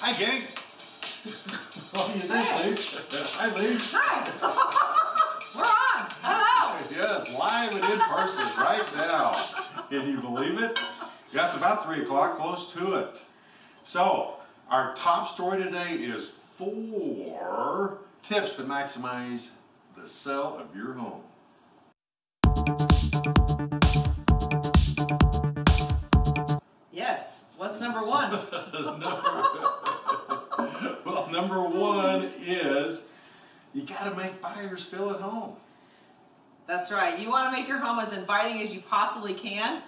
Hi, Gary. Well, you did, Lise. Hi, Lise. Hi. We're on. Hello. Yes, live and in person right now. Can you believe it? That's about 3 o'clock, close to it. So, our top story today is 4 tips to maximize the sale of your home. Yes. What's number one? Well, number one is you got to make buyers feel at home. That's right. You want to make your home as inviting as you possibly can.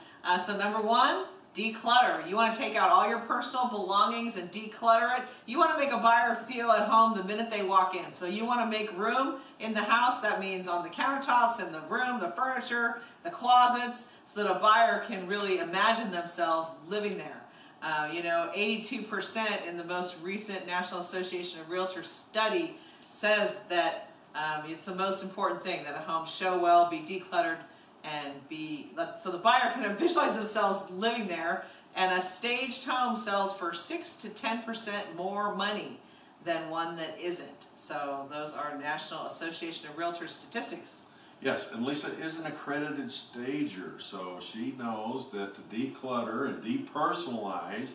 So number one, declutter. You want to take out all your personal belongings and declutter it. You want to make a buyer feel at home the minute they walk in. So you want to make room in the house. That means on the countertops, in the room, the furniture, the closets, so that a buyer can really imagine themselves living there. 82% in the most recent National Association of Realtors study says that it's the most important thing, that a home show well, be decluttered, and be so the buyer can visualize themselves living there. And a staged home sells for 6 to 10% more money than one that isn't. So those are National Association of Realtors statistics. Yes, and Lisa is an accredited stager, so she knows that to declutter and depersonalize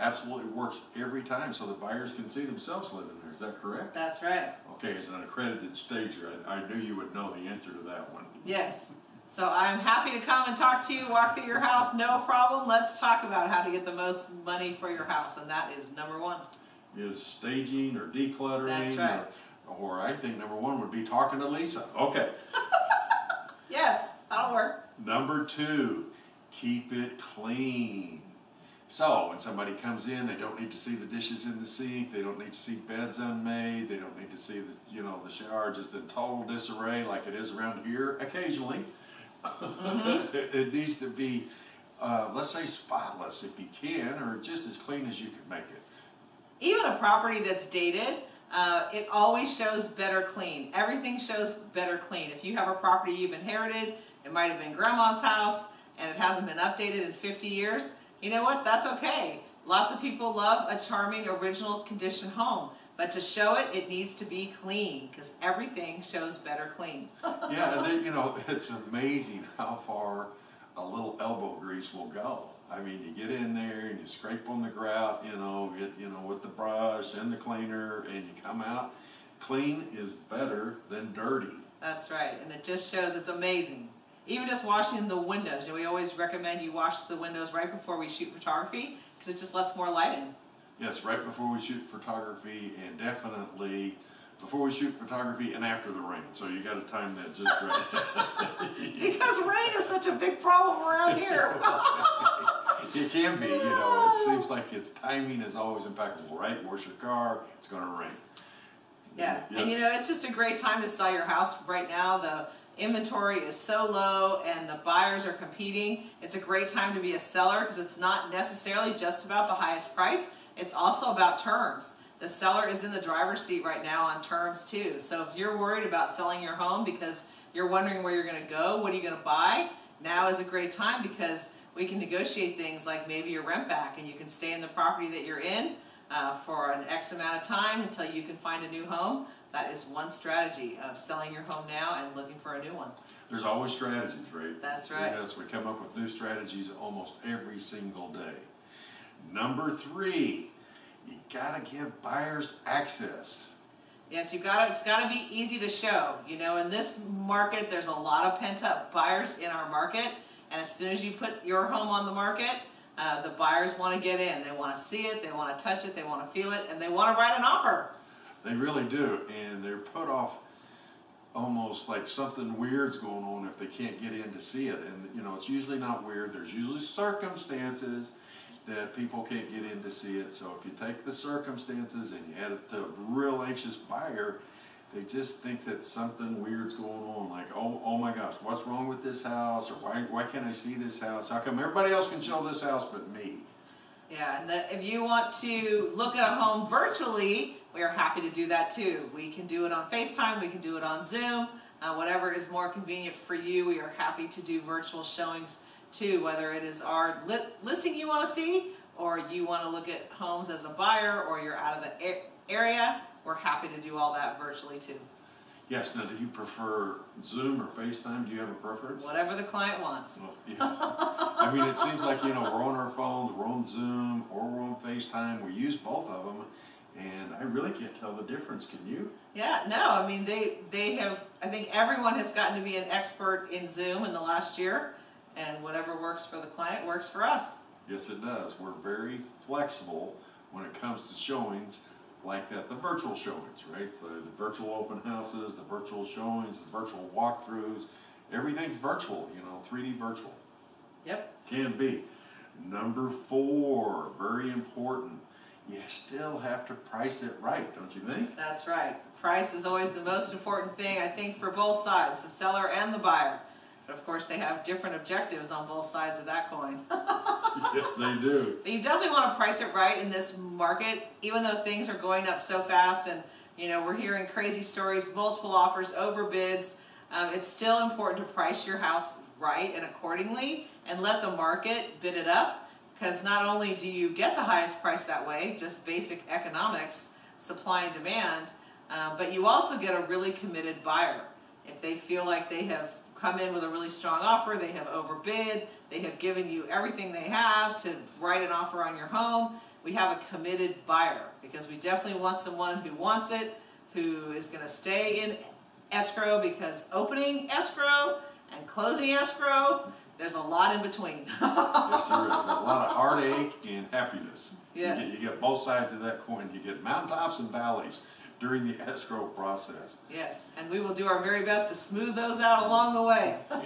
absolutely works every time, so the buyers can see themselves living there. Is that correct? That's right. Okay, as an accredited stager, I knew you would know the answer to that one. Yes. So I'm happy to come and talk to you, walk through your house, no problem. Let's talk about how to get the most money for your house, and that is number one. Is staging or decluttering. That's right. Or I think number one would be talking to Lisa. Okay. Yes, that'll work. Number two, keep it clean. So when somebody comes in, they don't need to see the dishes in the sink, they don't need to see beds unmade, they don't need to see the, the shower just in total disarray like it is around here occasionally. Mm-hmm. It needs to be, let's say, spotless if you can, or just as clean as you can make it. Even a property that's dated, it always shows better clean. Everything shows better clean. If you have a property you've inherited, it might have been grandma's house, and it hasn't been updated in 50 years, you know what? That's okay. Lots of people love a charming, original condition home. But to show it, it needs to be clean, because everything shows better clean. Yeah, and then, it's amazing how far a little elbow grease will go. I mean, you get in there and you scrape on the grout, with the brush and the cleaner, and you come out. Clean is better than dirty. That's right, and it just shows it's amazing. Even just washing the windows. We always recommend you wash the windows right before we shoot photography, because it just lets more light in. Yes, right before we shoot photography, and definitely before we shoot photography and after the rain. So you got to time that just right. Because rain is such a big problem around here. It can be, It seems like its timing is always impeccable, right? Wash your car, it's going to rain. Yeah, yes. And it's just a great time to sell your house right now. The inventory is so low and the buyers are competing. It's a great time to be a seller because it's not necessarily just about the highest price. It's also about terms. The seller is in the driver's seat right now on terms too. So if you're worried about selling your home because you're wondering where you're going to go, what are you going to buy, now is a great time because we can negotiate things like maybe your rent back, and you can stay in the property that you're in for an X amount of time until you can find a new home. That is one strategy of selling your home now and looking for a new one. There's always strategies, right? That's right. Yes, we come up with new strategies almost every single day. Number three, you gotta give buyers access. Yes, it's gotta be easy to show. In this market, there's a lot of pent-up buyers in our market, and as soon as you put your home on the market, the buyers want to get in. They want to see it, they want to touch it, they want to feel it, and they want to write an offer. They really do, and they're put off almost like something weird's going on if they can't get in to see it. And it's usually not weird. There's usually circumstances that people can't get in to see it. So if you take the circumstances and you add it to a real anxious buyer, they just think that something weird's going on. Like, oh my gosh, what's wrong with this house? Or why can't I see this house? How come everybody else can show this house but me? Yeah, and if you want to look at a home virtually, we are happy to do that too. We can do it on FaceTime, we can do it on Zoom, whatever is more convenient for you. We are happy to do virtual showings too, whether it is our listing you want to see, or you want to look at homes as a buyer, or you're out of the area, we're happy to do all that virtually too. Yes. Now, do you prefer Zoom or FaceTime? Do you have a preference? Whatever the client wants. Well, yeah. I mean, it seems like, you know, we're on our phones, we're on Zoom, or we're on FaceTime. We use both of them, and I really can't tell the difference. Can you? Yeah. No. I mean, they have. I think everyone has gotten to be an expert in Zoom in the last year, and whatever works for the client works for us. Yes, it does. We're very flexible when it comes to showings. Like that, the virtual showings, right? So the virtual open houses, the virtual showings, the virtual walkthroughs, everything's virtual, you know, 3D virtual. Yep. Can be. Number 4, very important. You still have to price it right, don't you think? That's right. Price is always the most important thing, I think, for both sides, the seller and the buyer. But of course, they have different objectives on both sides of that coin. Yes, they do. But you definitely want to price it right in this market, even though things are going up so fast, and you know, we're hearing crazy stories, multiple offers, overbids. It's still important to price your house right and accordingly, and let the market bid it up, because not only do you get the highest price that way, just basic economics, supply and demand, but you also get a really committed buyer. If they feel like they have come in with a really strong offer, they have overbid, they have given you everything they have to write an offer on your home, we have a committed buyer, because we definitely want someone who wants it, who is going to stay in escrow, because opening escrow and closing escrow, there's a lot in between. Yes, there is. A lot of heartache and happiness. Yes. You get both sides of that coin. You get mountaintops and valleys during the escrow process. Yes, and we will do our very best to smooth those out along the way. The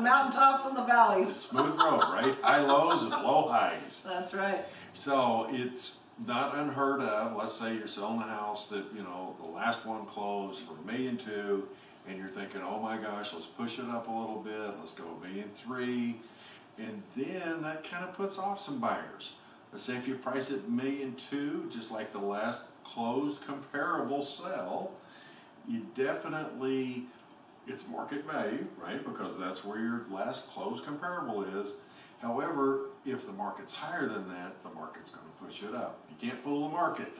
mountaintops and the valleys. It's a smooth road, right? High lows and low highs. That's right. So it's not unheard of. Let's say you're selling a house that, you know, the last one closed for $1.2 million, and you're thinking, oh my gosh, let's push it up a little bit, let's go $1.3 million. And then that kind of puts off some buyers. Let's say if you price it $1.2 million, just like the last closed comparable sale, you definitely, it's market value, right? Because that's where your last closed comparable is. However, if the market's higher than that, the market's going to push it up. You can't fool the market.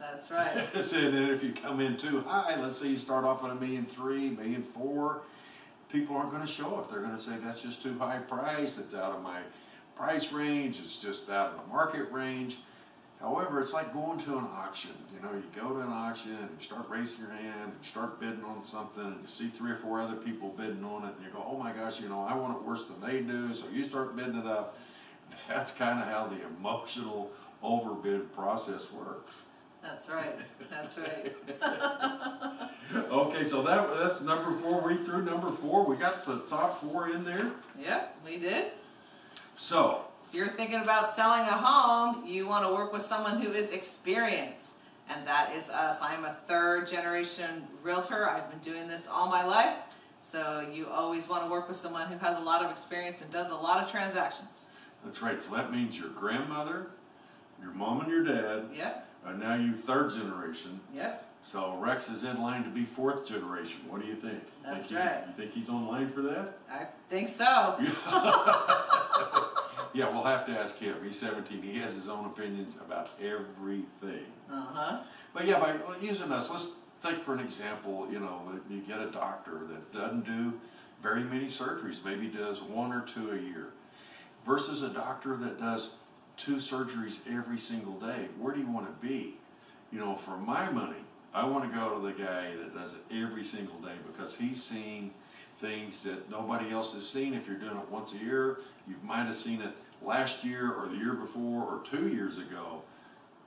That's right. And then if you come in too high, let's say you start off at $1.3 million, $1.4 million, people aren't going to show up. They're going to say, that's just too high price, that's out of my price range, it's just out of the market range. However, it's like going to an auction. You know, you go to an auction and you start raising your hand, you start bidding on something, and you see 3 or 4 other people bidding on it, and you go, oh my gosh, you know, I want it worse than they do, so you start bidding it up. That's kind of how the emotional overbid process works. That's right. That's right. Okay, so that's number 4. We threw number 4. We got the top 4 in there. Yep, we did. So, if you're thinking about selling a home, you want to work with someone who is experienced, and that is us. I'm a 3rd-generation realtor. I've been doing this all my life, so you always want to work with someone who has a lot of experience and does a lot of transactions. That's right. So that means your grandmother, your mom and your dad, yep, are now you 3rd generation. Yep. So Rex is in line to be 4th generation. What do you think? That's right. You think he's online for that? I think so. Yeah, we'll have to ask him. He's 17. He has his own opinions about everything. Uh-huh. But yeah, by using us, let's take for an example, you know, that you get a doctor that doesn't do very many surgeries, maybe does 1 or 2 a year, versus a doctor that does 2 surgeries every single day. Where do you want to be? You know, for my money, I want to go to the guy that does it every single day, because he's seen things that nobody else has seen. If you're doing it once a year, you might have seen it last year or the year before or 2 years ago.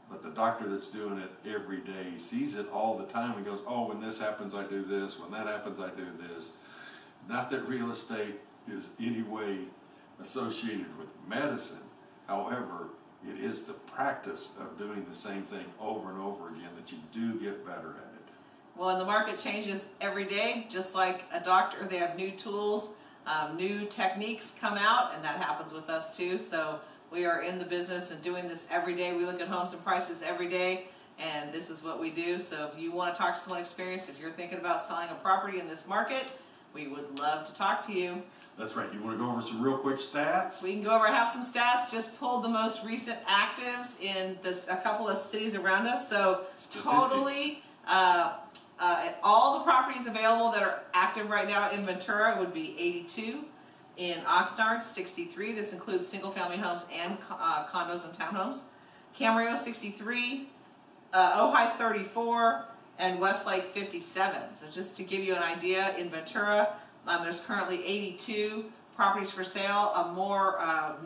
But the doctor that's doing it every day sees it all the time and goes, oh, when this happens, I do this. When that happens, I do this. Not that real estate is any way associated with medicine. However, it is the practice of doing the same thing over and over again that you do get better at it. Well, and the market changes every day. Just like a doctor, they have new tools, new techniques come out, and that happens with us too. So we are in the business and doing this every day. We look at homes and prices every day, and this is what we do. So if you want to talk to someone experienced, if you're thinking about selling a property in this market, We would love to talk to you. That's right. You want to go over some real quick stats? We can go over, have some stats. Just pulled the most recent actives in a couple of cities around us. So totally, all the properties available that are active right now in Ventura would be 82. In Oxnard, 63. This includes single-family homes and condos and townhomes. Camarillo, 63. Ojai, 34. And Westlake, 57. So just to give you an idea, in Ventura, there's currently 82 properties for sale. A more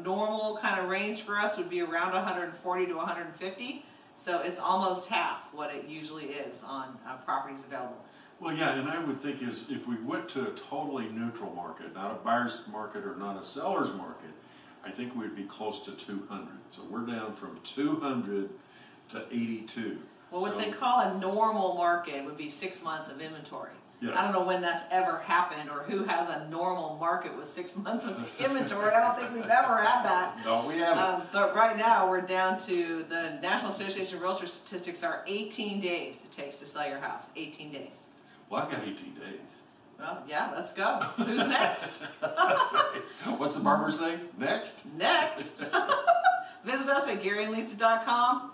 normal kind of range for us would be around 140 to 150. So it's almost half what it usually is on properties available. Well, yeah, and I would think is if we went to a totally neutral market, not a buyer's market or not a seller's market, I think we'd be close to 200. So we're down from 200 to 82. Well, what they call a normal market would be 6 months of inventory. Yes. I don't know when that's ever happened or who has a normal market with 6 months of inventory. I don't think we've ever had that. No, we haven't. But right now we're down to the National Association of Realtors statistics are 18 days it takes to sell your house. 18 days. Well, I've got 18 days. Well, yeah, let's go. Who's next? Right. What's the barber saying? Next? Next. Visit us at GaryAndLisa.com,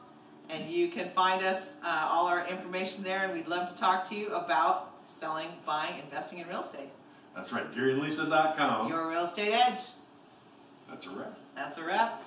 and you can find us, all our information there, and we'd love to talk to you about selling, buying, investing in real estate. That's right, GaryAndLisa.com. Your real estate edge. That's a wrap. That's a wrap.